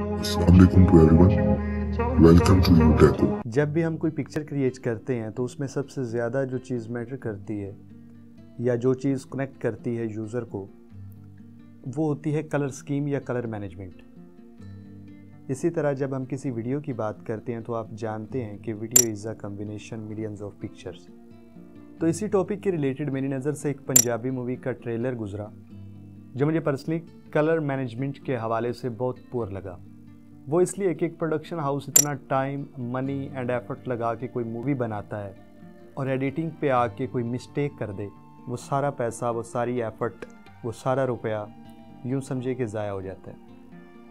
अस्सलामुअलैकुम to everyone, welcome to you टेको। जब भी हम कोई पिक्चर क्रिएट करते हैं तो उसमें सबसे ज़्यादा जो चीज़ मैटर करती है या जो चीज़ कनेक्ट करती है यूज़र को, वो होती है कलर स्कीम या कलर मैनेजमेंट। इसी तरह जब हम किसी वीडियो की बात करते हैं तो आप जानते हैं कि video is a combination millions of pictures. तो इसी टॉपिक के रिलेटेड मेरी नज़र से एक पंजाबी मूवी का ट्रेलर गुजरा जो मुझे पर्सनली कलर मैनेजमेंट के हवाले से बहुत पुअर लगा। वो इसलिए कि एक प्रोडक्शन हाउस इतना टाइम, मनी एंड एफर्ट लगा के कोई मूवी बनाता है और एडिटिंग पे आके कोई मिस्टेक कर दे, वो सारा पैसा, वो सारी एफर्ट, वो सारा रुपया यूँ समझे कि ज़ाया हो जाता है।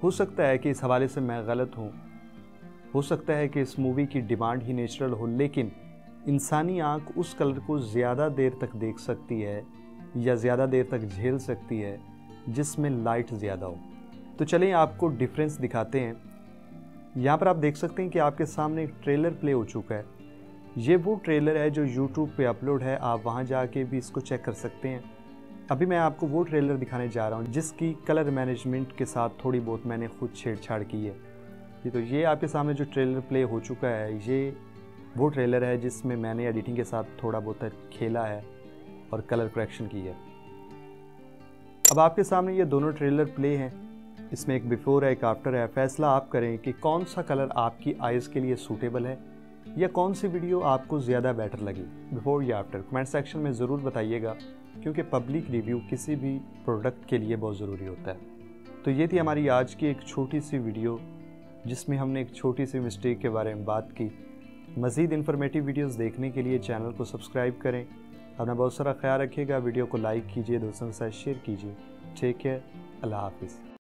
हो सकता है कि इस हवाले से मैं गलत हूँ, हो सकता है कि इस मूवी की डिमांड ही नेचुरल हो, लेकिन इंसानी आँख उस कलर को ज़्यादा देर तक देख सकती है या ज़्यादा देर तक झेल सकती है जिसमें लाइट ज़्यादा हो। तो चलिए आपको डिफरेंस दिखाते हैं। यहाँ पर आप देख सकते हैं कि आपके सामने एक ट्रेलर प्ले हो चुका है। ये वो ट्रेलर है जो YouTube पे अपलोड है, आप वहाँ जाके भी इसको चेक कर सकते हैं। अभी मैं आपको वो ट्रेलर दिखाने जा रहा हूँ जिसकी कलर मैनेजमेंट के साथ थोड़ी बहुत मैंने खुद छेड़छाड़ की है। तो ये आपके सामने जो ट्रेलर प्ले हो चुका है, ये वो ट्रेलर है जिसमें मैंने एडिटिंग के साथ थोड़ा बहुत खेला है और कलर करेक्शन की है। अब आपके सामने ये दोनों ट्रेलर प्ले हैं, इसमें एक बिफ़ोर है, एक आफ्टर है। फैसला आप करें कि कौन सा कलर आपकी आइज़ के लिए सूटेबल है या कौन सी वीडियो आपको ज़्यादा बेटर लगी, बिफ़ोर या आफ्टर। कमेंट सेक्शन में ज़रूर बताइएगा क्योंकि पब्लिक रिव्यू किसी भी प्रोडक्ट के लिए बहुत ज़रूरी होता है। तो ये थी हमारी आज की एक छोटी सी वीडियो जिसमें हमने एक छोटी सी मिस्टेक के बारे में बात की। मज़ीद इन्फॉर्मेटिव वीडियोज़ देखने के लिए चैनल को सब्सक्राइब करें। अपना बहुत सारा ख्याल रखिएगा, वीडियो को लाइक कीजिए, दोस्तों के साथ शेयर कीजिए। टेक केयर, अल्लाह हाफिज़।